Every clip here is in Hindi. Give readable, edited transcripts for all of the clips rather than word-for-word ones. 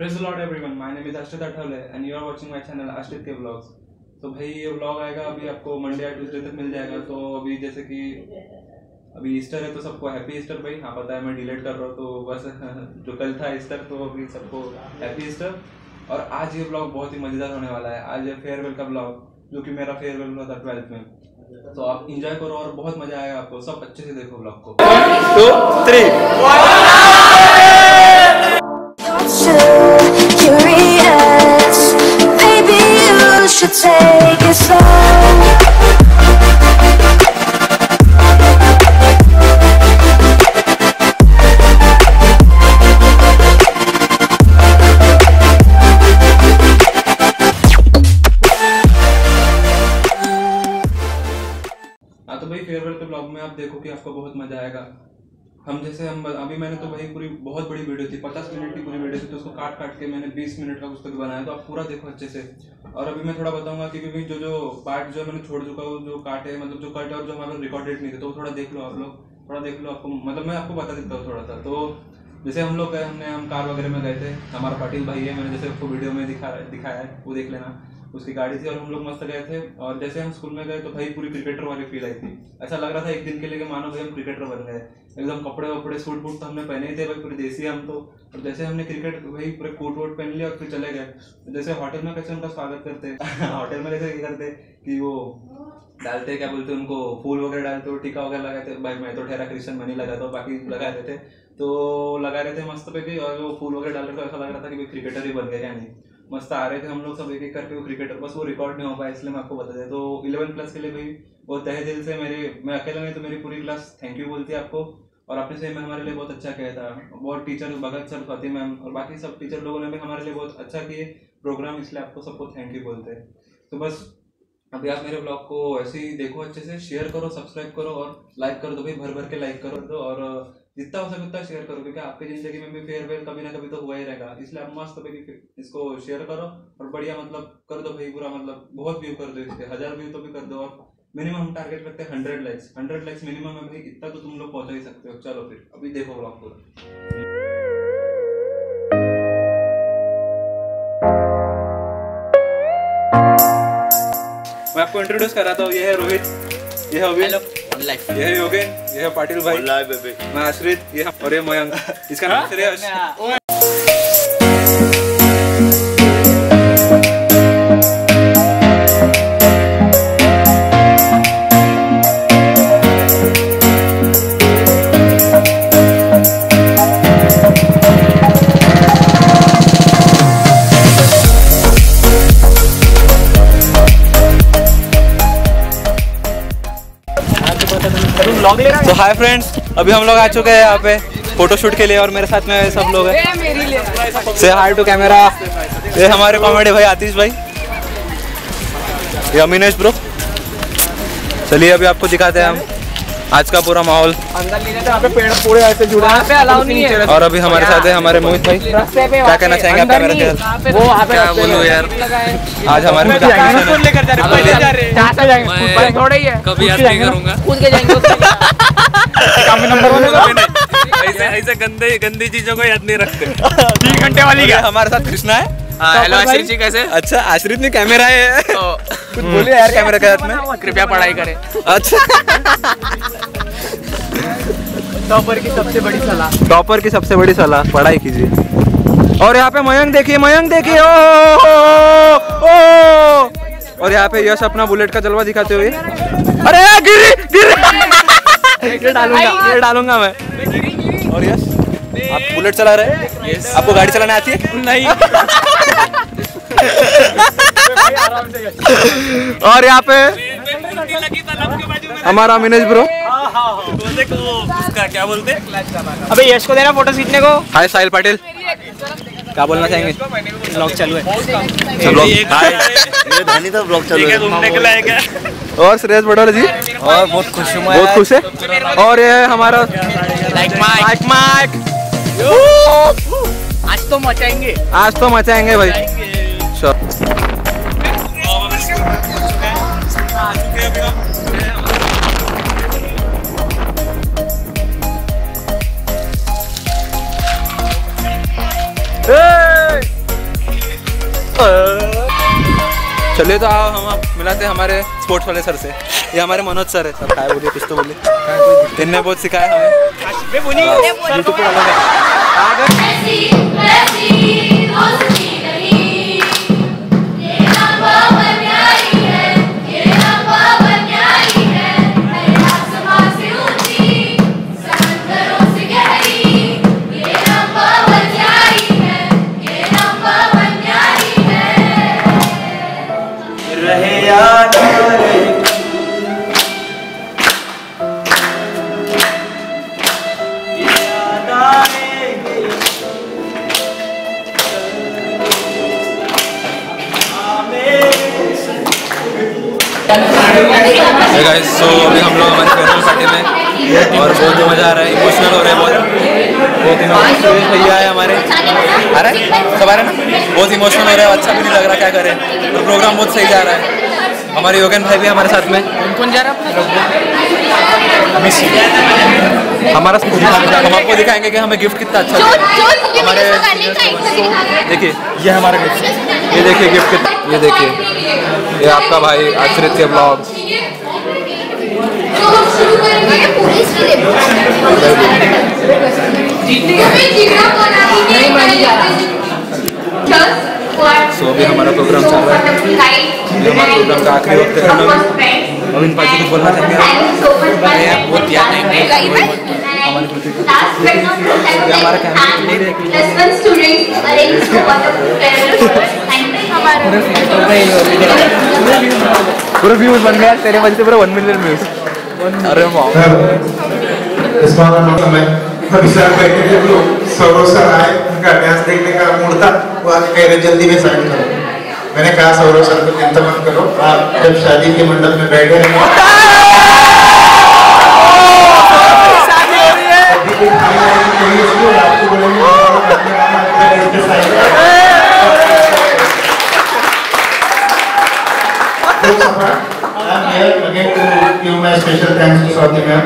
Praise the Lord everyone, my name is Ashrit Athawale and you are watching my channel AshritkeVlogs। तो भाई ये व्लॉग आएगा अभी आपको मंडे या ट्यूसडे तक मिल जाएगा। तो अभी जैसे कि अभी ईस्टर है तो सबको हैप्पी ईस्टर। भाई हाँ पता है मैं डिलीट कर रहा हूँ तो बस जो कल था ईस्टर तो अभी सबको हैप्पी ईस्टर। और आज ये व्लॉग बहुत ही मज़ेदार होने वाला है। आज फेयरवेल का व्लॉग जो कि मेरा फेयरवेल हुआ था 12th में, तो आप इंजॉय करो और बहुत मज़ा आएगा आपको। सब अच्छे से देखो व्लॉग को। 1 2 3 देखो कि आपको बहुत मजा आएगा। हम अभी मैंने तो भाई पूरी बहुत बड़ी वीडियो थी, 50 मिनट की पूरी वीडियो थी, तो उसको काट काट के मैंने 20 मिनट का कुछ तक बनाया। तो आप पूरा देखो अच्छे से। और अभी मैं थोड़ा बताऊंगा क्योंकि जो पार्ट जो मैंने छोड़ चुका हूँ, जो काटे मतलब जो कट और जो हमारे रिकॉर्डेड नहीं थे, तो थोड़ा देख लो आप लोग, थोड़ा देख लो। आपको मतलब मैं आपको बता देता हूँ थोड़ा सा। तो जैसे हम लोग गए, हम कार वगैरह में गए थे। हमारा पाटिल भाई है, मैंने जैसे आपको वीडियो में दिखाया है, वो देख लेना, उसकी गाड़ी थी। और हम लोग मस्त गए थे। और जैसे हम स्कूल में गए तो भाई पूरी क्रिकेटर वाली फील आई थी। ऐसा लग रहा था एक दिन के लिए मानो भाई हम क्रिकेटर बन गए। एकदम कपड़े वपड़े सूट बूट तो हमने पहने ही थे भाई, पूरे देसी हम तो। और जैसे हमने क्रिकेट भाई पूरे कोट वोट पहन लिया और फिर चले गए। जैसे होटल में कैसे उनका स्वागत करते होटल में जैसे करते कि वो डालते क्या बोलते उनको, फूल वगैरह डालते हो, टीका वगैरह लगाते। भाई मैं तो ठहरा क्रिश्चियन में नहीं लगाता हूँ, बाकी लगा रहे थे तो लगा रहे थे मस्त पे भी। और वो फूल वगैरह डाल रहे थे, ऐसा लग रहा था कि भाई क्रिकेटर ही बन गए क्या नहीं। मस्त आ रहे थे हम लोग सब एक एक करके वो क्रिकेटर। बस वो रिकॉर्ड नहीं हो पाया इसलिए मैं आपको बता दें। तो 11+ के लिए भाई वो तहे दिल से मैं अकेला नहीं तो मेरी पूरी क्लास थैंक यू बोलती है आपको। और आपने सही में हमारे लिए बहुत अच्छा किया था। बहुत teacher Bhagat sir, Swati ma'am और बाकी सब टीचर लोगों ने भी हमारे लिए बहुत अच्छा किए प्रोग्राम, इसलिए आपको सबको थैंक यू बोलते हैं। तो बस अभी आप मेरे ब्लॉग को ऐसे ही देखो, अच्छे से शेयर करो, सब्सक्राइब करो और लाइक कर दो भाई, भर भर के लाइक कर दो। और जितना हो सके उतना शेयर करो क्योंकि आपकी जिंदगी में भी फेयरवेल कभी ना कभी तो हुआ ही रहेगा, इसलिए आप मस्त भाई इसको शेयर करो और बढ़िया मतलब कर दो भाई पूरा, मतलब बहुत व्यू कर दो, इसके 1000 व्यू तो भी कर दो। और मिनिमम हम टारगेट करते हैं 100 लाइक्स मिनिमम है भाई, इतना तो तुम लोग पहुँचा ही सकते हो। चलो फिर अभी देखो ब्लॉग पूरा। मैं आपको इंट्रोड्यूस कराता हूँ। ये है रोहित, ये है अभिन, ये है योगेन, ये है पाटिल भाई, मैं आश्रित, ये और ये मयंक, इसका नाम श्रेयश। तो हाय फ्रेंड्स, अभी हम लोग आ चुके हैं यहाँ पे फोटोशूट के लिए और मेरे साथ में सब लोग हैं। से हाय टू कैमरा। ये हमारे कॉमेडी भाई आतिश भाई, ये अमीनेश ब्रो। चलिए अभी आपको दिखाते हैं हम आज का पूरा माहौल। पेड़ पूरे ऐसे जुड़ा है। और अभी हमारे साथ है हमारे मोहित भाई, क्या कहना चाहेंगे आप कैमरा के? क्या बोलूं यार, आज हमारे कभी याद नहीं करूंगा। ऐसे गंदी चीजों को याद नहीं रखते। 3 घंटे वाली क्या? हमारे साथ कृष्णा है। हेलो आश्रित जी, कैसे? अच्छा आश्रित ने कैमरा है तो कुछ बोलिए यार कैमरा के साथ में। कृपया पढ़ाई करें। अच्छा टॉपर की सबसे बड़ी सलाह पढ़ाई कीजिए। और यहाँ पे मयंक देखिए, ओ। और यहाँ पे यश अपना बुलेट का जलवा दिखाते हुए, अरे ये डालूंगा मैं। और यस आप बुलेट चला रहे हैं, आपको गाड़ी चलाने आती है? नहीं। और यहाँ पे हमारा अमीनेश ब्रो, उसका क्या बोलते हैं? अबे यश को देना फोटो खींचने को। हाय साहिल पाटिल, क्या बोलना चाहेंगे? ब्लॉग चालू है। और श्रेयश बडोले जी और बहुत खुश है। और ये हमारा माइक। आज तो मचाएंगे भाई। चलो चलिए तो आओ हम मिलाते हैं हमारे स्पोर्ट्स वाले सर से। ये हमारे मनोज सर है। सर काय बोलिए, कुछ तो बोलिए, इनने बहुत सिखाया हमें। Hey guys, so अभी हम लोग हमारे फेयरवेल पार्टी में और बहुत मज़ा आ रहा है, इमोशनल हो रहे हैं बहुत। बहुत इमोशनल भैया है हमारे, आ रहा है सब, आ रहे हैं ना, बहुत इमोशनल हो रहा है, अच्छा भी नहीं लग रहा, क्या करें। तो प्रोग्राम बहुत सही जा रहा है। हमारे योगेन भाई भी हमारे साथ में। कौन जा रहा है हमारा? हम आपको दिखाएंगे कि हमें गिफ्ट कितना अच्छा है हमारे। देखिए ये हमारा गिफ्ट, ये देखिए गिफ्ट कितना, ये देखिए, ये आपका भाई आश्रित के व्लॉग्स। सो अभी हमारा प्रोग्राम चल रहा है, ये हमारा प्रोग्राम का आखिरी वक्त है। हम इन पार्टी को बोलना चाहेंगे बहुत याद है हमारे पूरा व्यूज बन गया तेरे वजह से, पूरा 1 मिलियन व्यूज। अरे वाह, देखने का मूड था, वो आगे कह रहे जल्दी में साइन करो। मैंने कहा सौरव सर को चिंता मत करो, आप जब शादी के मंडप में बैठे रहेंगे स्पेशल थैंक्स टू सौदी मैम।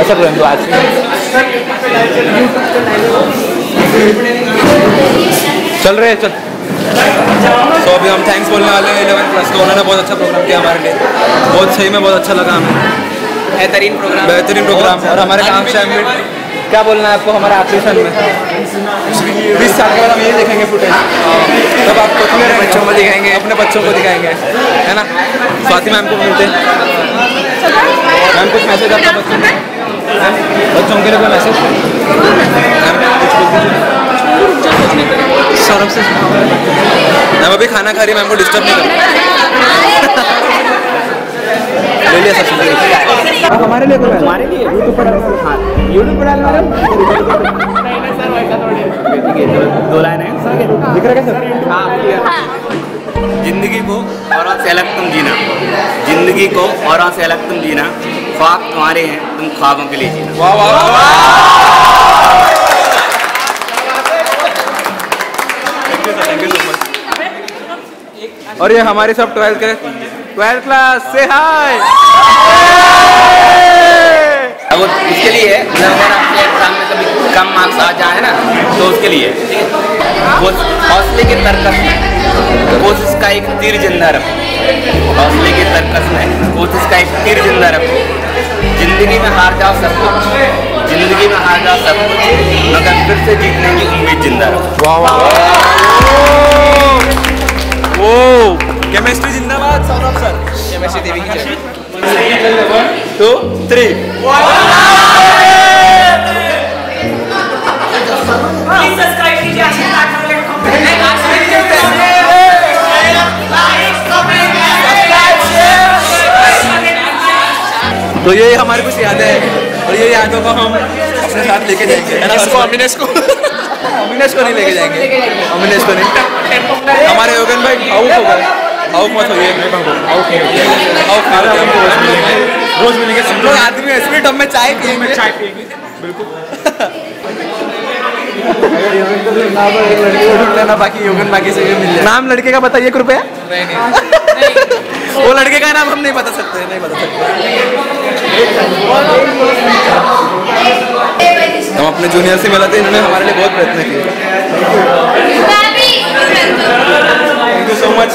अच्छा बोलें तो आज चल रहे हैं, चल। तो अभी हम थैंक्स बोलने वाले हैं 11+। तो उन्होंने बहुत अच्छा प्रोग्राम किया हमारे लिए, बहुत सही में बहुत अच्छा लगा हमें, बेहतरीन प्रोग्राम, बेहतरीन प्रोग्राम। और हमारे काम से क्या बोलना है आपको हमारे ऑपरेशन में? 20 साल के बाद हम ये देखेंगे फुटेज, तब आपको अपने बच्चों को दिखाएंगे, अपने बच्चों को दिखाएंगे, है ना। स्वाति मैम को मिलते हैं। मैम कुछ मैसेज आपका बच्चों में, बच्चों के लिए कोई मैसेज? सौरभ से मैम अभी खाना खा रही, मैम को डिस्टर्ब नहीं करना। ले लिया सब हमारे लिए, हमारे लिए यूट्यूब पर जिंदगी को और से अलग तुम जीना, जिंदगी को और से अलग तुम जीना, ख्वाब तुम्हारे हैं, तुम ख्वाबों के लिए जीना। वाह वाह वाह, थैंक यू सो मच। और ये हमारे सब 12th क्लास से हाय। अब इसके लिए अगर आपके एग्जाम में कभी कम मार्क्स आ जाए ना, तो उसके लिए हौसले के तर्कस में कोशिश का एक तीर जिंदा रखो, हौसले के तर्कस में कोशिश का एक तीर जिंदा रखो। जिंदगी में हार जाओ सब कुछ, जिंदगी में हारा सब मगर फिर से जीतने की उम्मीद जिंदा रखो। वाह वाह, वो केमिस्ट्री जिंदाबाद सौरभ सर। केमिस्ट्री देवी की 2 3 तो ये हमारे कुछ याद है और ये यादों को हम अपने साथ लेके जाएंगे। अमीनेश को नहीं लेके जाएंगे, अमीनेश को नहीं। हमारे योगेन भाई आउट हो गए, आउट मत होइए, रोज मिलेंगे। हम लोग आदमी स्पीड हम में चाय पिएंगे, चाय पिएंगे बिल्कुल। बाकी योगेन बाकी से मिल जाए। नाम लड़के का बताइए कृपया। वो लड़के का नाम हम नहीं बता सकते, नहीं बता सकते। हम अपने जूनियर से मिला थे, इन्होंने हमारे लिए बहुत प्रयत्न किए। Thank you so much,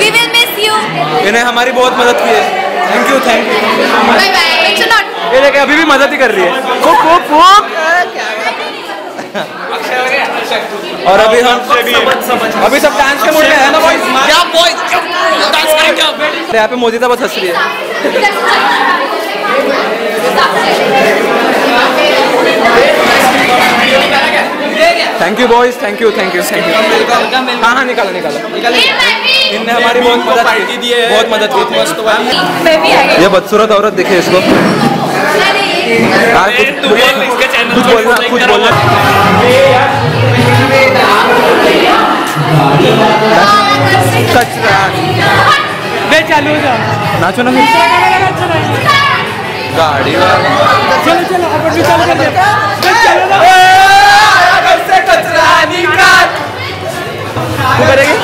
we will miss you. इन्हें हमारी बहुत मदद की है। Thank you, thank you so much. ये देखिए अभी भी मदद ही कर रही है। और अभी हम अभी सब डांस के मूड में है ना बॉयज? क्या बॉयज डांस करेंगे? यहाँ पे मोदी तो बस हंस रही है। Thank you boys, thank you, thank you, thank you. हाँ हाँ निकालो निकालो। इनने हमारी बहुत मदद की। ये बदसूरत औरत देखिए इसको। नाचो ना गाड़ी वाला। चलो चलो अपन भी चलो कर दे। अगर से कचरा निकाल तू करेगी।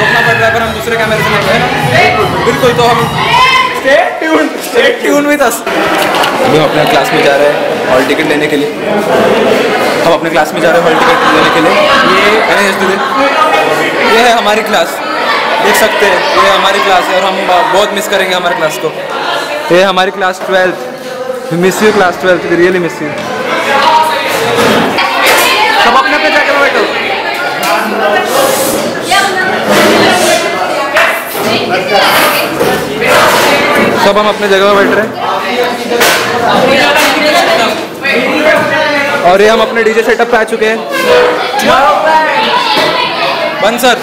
रोकना पड़ रहा है, पर हम दूसरे कैमरे से लग रहे हैं बिल्कुल। तो हम स्टे ट्यून विद अस। हम अपने क्लास में जा रहे हैं हॉल टिकट लेने के लिए। ये है हमारी क्लास, देख सकते हैं ये हमारी क्लास है और हम बहुत मिस करेंगे हमारे क्लास को। ये हमारी class 12th, miss you class 12th, we really miss you. सब अपने पे जाकर बैठो। सब हम अपने जगह पर बैठ रहे हैं और ये हम अपने डीजे सेटअप पे आ चुके हैं। बंसर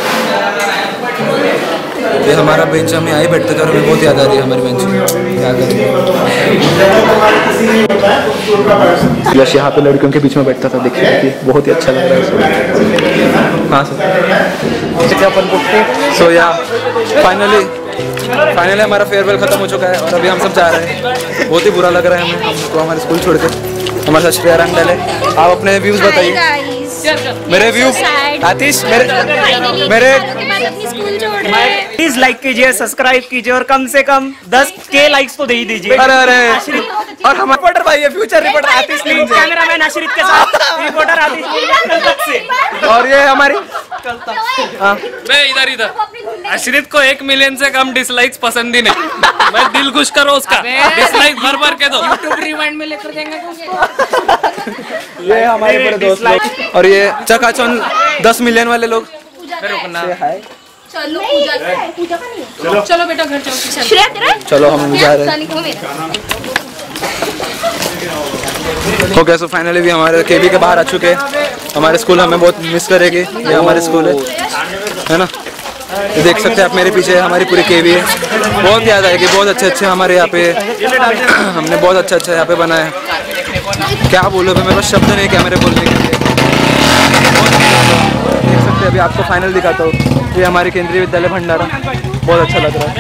ये हमारा बेंच, हमें आई बैठते थे और हमें बहुत याद आ रही है हमारी बेंच। यश यहाँ पे लड़कियों के बीच में बैठता था, देखिए बहुत ही अच्छा लग रहा है। हाँ सर, सो या फाइनली हमारा फेयरवेल खत्म हो चुका है और अभी हम सब जा रहे हैं। बहुत ही बुरा लग रहा है हमें, हमको हमारे स्कूल छोड़ कर। हमारे साथ श्रेयाराम डाले, आप अपने व्यूज बताइए। मेरे व्यू आतिश, मेरे प्लीज लाइक कीजिए, सब्सक्राइब कीजिए और कम से कम 10K लाइक्स तो दे ही दीजिए। अरे और हमारे रिपोर्टर भाई है, future reporter Atish, cameraman Ashrit के साथ रिपोर्टर आतिश। और ये हमारी मैं इधर अशरित को 1 मिलियन से कम डिसलाइक्स पसंद ही नहीं। मैं दिल खुश करो उसका, डिसलाइक भर भर के दो, यूट्यूब रिवाइंड में लेकर देंगे। ये हमारे बड़े दोस्त और ये चकाचौंध 10 मिलियन वाले लोग। चलो पूजा का नहीं है, चलो बेटा घर जाओ। श्रेया तेरा चलो, हम जा रहे हैं। ओके सो फाइनली भी हमारे केबी के बाहर आ चुके हैं। हमारे स्कूल हमें बहुत मिस करेगी, ये हमारे स्कूल है ना। ये देख सकते हैं आप मेरे पीछे हमारी पूरी केबी है, बहुत याद आएगी। बहुत अच्छे हमारे यहाँ पे, हमने बहुत अच्छा यहाँ पे बनाया है। क्या बोलो भाई, मेरे पास शब्द नहीं कैमरे बोलने के लिए। देख सकते अभी आपको फाइनल दिखाता हूँ, ये हमारे केंद्रीय विद्यालय भंडारा, बहुत अच्छा लग रहा है।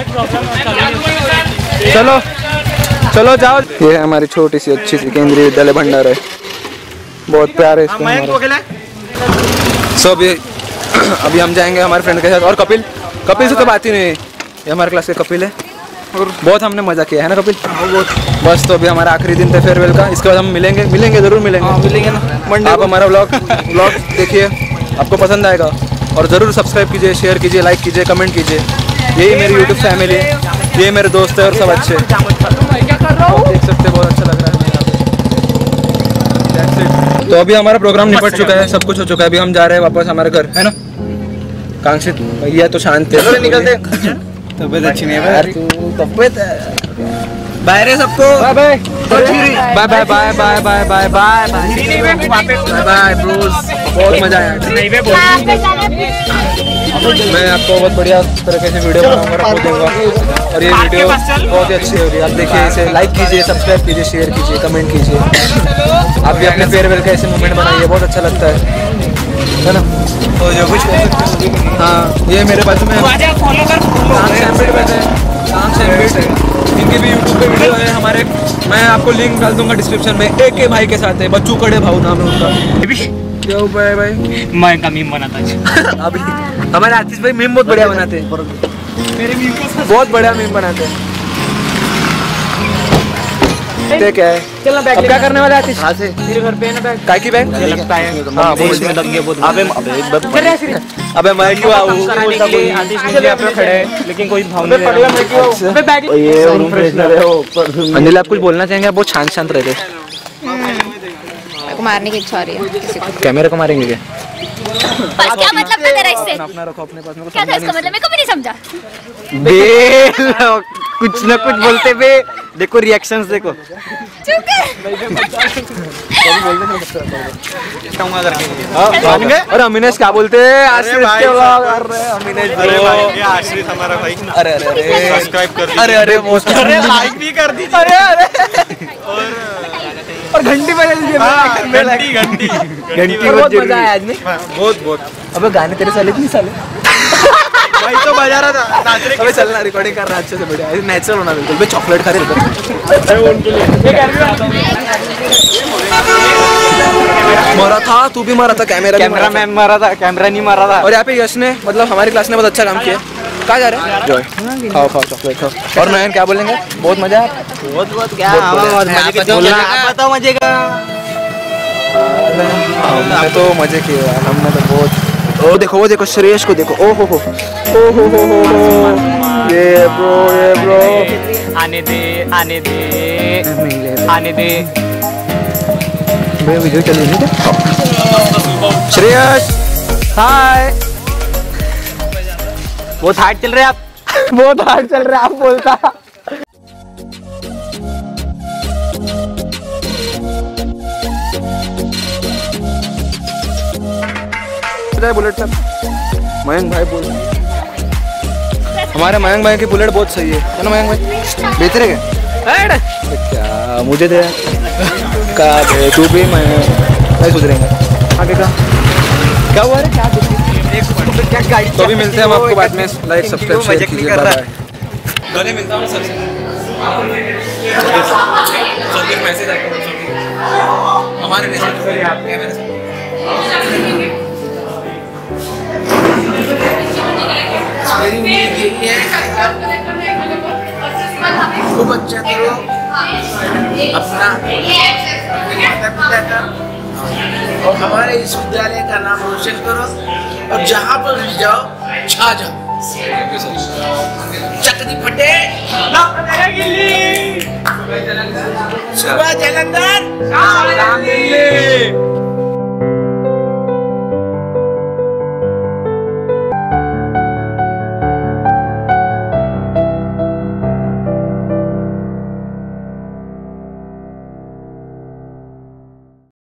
चलो चलो जाओ। ये है हमारी छोटी सी अच्छी सी केंद्रीय विद्यालय भंडारा है, बहुत प्यार है इसको। सो अभी हम जाएंगे हमारे फ्रेंड के साथ। और कपिल से तो बात ही नहीं है, ये हमारे क्लास के कपिल है और बहुत हमने मजा किया है ना कपिल। बस तो अभी हमारा आखिरी दिन था फेयरवेल का, इसके बाद हम मिलेंगे ज़रूर मिलेंगे ना। आप हमारा व्लॉग देखिए, आपको पसंद आएगा और ज़रूर सब्सक्राइब कीजिए, शेयर कीजिए, लाइक कीजिए, कमेंट कीजिए। यही मेरी यूट्यूब फैमिली है, ये मेरे दोस्त है और सब अच्छे। देख सकते हैं बहुत अच्छा लग रहा है यहाँ पे। तो अभी हमारा प्रोग्राम निपट चुका है, सब कुछ हो चुका है। अभी हम जा रहे हैं वापस हमारे घर, है ना। कांक्षित भैया तो शांत है, निकलते। तबीयत अच्छी नहीं है यार, तबीयत बाहर है सबको। Bye bye bye bye bye bye bye bye bros, बहुत मजा आया। मैं आपको बहुत बढ़िया तरीके से वीडियो बनाऊंगा, दूंगा। और ये वीडियो बहुत ही अच्छी हो रही है, आप देखिए इसे लाइक कीजिए, सब्सक्राइब कीजिए, शेयर कीजिए, कमेंट कीजिए। आप भी अपने फेयरवेल का ऐसे मोमेंट बनाइए, बहुत अच्छा लगता है ना। तो जो कुछ कर सकते हैं, हाँ ये मेरे पास में इनके भी यूट्यूब पे वीडियो है हमारे। मैं आपको लिंक डाल दूंगा डिस्क्रिप्शन में। एक भाई के साथ है, बच्चू कड़े भाव नाम है उनका। क्यों भाई मयंक का मीम बनाता है। अभी हमारे आतिश भाई मीम बहुत बढ़िया बनाते हैं, बहुत बढ़िया मीम बनाते हैं। ठीक है, अब क्या करने वाले आतिश? हां से मेरे घर पे है ना बैग, काय की बैग लगता है। हां वो इसमें लग गया बहुत। अबे मैं क्यों आऊं? आतिश नीचे अपना खड़े है लेकिन कोई भाव नहीं। पगला मैं क्यों आऊं? अबे बैग ये रूम फ्रेशनर है वो। अनिल आप कुछ बोलना चाहेंगे? आप बहुत शांत रहते, मारने की इच्छा हो रही है। कैमरे को मारेंगे क्या? क्या क्या मतलब था तेरा इससे? अपना रखो अपने पास, मेरे को समझा इसका मतलब, मेरे को भी नहीं समझा। बे कुछ ना कुछ बोलते बे, देखो रिएक्शंस देखो। चुप है। और अमीनेश क्या बोलते हैं? अमीनेश भाई, आश्रित हमारा भाई। अरे अरे सब्सक्राइब कर दीजिए, अरे लाइक भी कर दीजिए, और घंटी बजा दीजिए। घंटी बहुत मजा आया आज में, बहुत। अबे गाने तेरे साले इतने साले भाई तो बजा रहा था, नाच रहे। अबे चलना, रिकॉर्डिंग कर रहा अच्छे से, बढ़िया नेचुरल होना बिल्कुल। भाई चॉकलेट खा रहे उनके लिए। मरा था, तू भी मरा था, कैमरा मैन मरा था, कैमरा नहीं मरा था। और यहाँ पे यश ने मतलब हमारी क्लास ने बहुत अच्छा काम किया। कहाँ जा रहे हैं? जॉय खाओ खाओ चॉकलेट खाओ। और नयन क्या बोलेंगे? बहुत मजा आया, बहुत बहुत क्या बताओ मजे का। हमने तो मजे किए, हमने तो बहुत। ओ देखो, वो देखो श्रेयश को देखो। ओ हो ये ब्रो आने दे मैं वीडियो चल रही है। श्रेयस हाय, बहुत हार्ड चल रहे आप, बहुत हार्ड चल रहे आप बोलता। बुलेट साहब मयंक भाई बोल, हमारे मयंक भाई की बुलेट बहुत सही है, है ना मयंक भाई? बेच रहे क्या? मुझे दे का तू भी मैं सुधरेंगे आगे का क्या हुआ रे? क्या क्या गाड़ी? तो भी मिलते हैं हम आपको बाद में। लाइक सब्सक्राइब शेयर कीजिए, बाय बाय। हमारे खूब अच्छा तो अपना और हमारे इस विद्यालय का नाम रोशन करो और जहाँ पर भी जाओ छा जाओ। चकनी फटे सुबह जलंधर।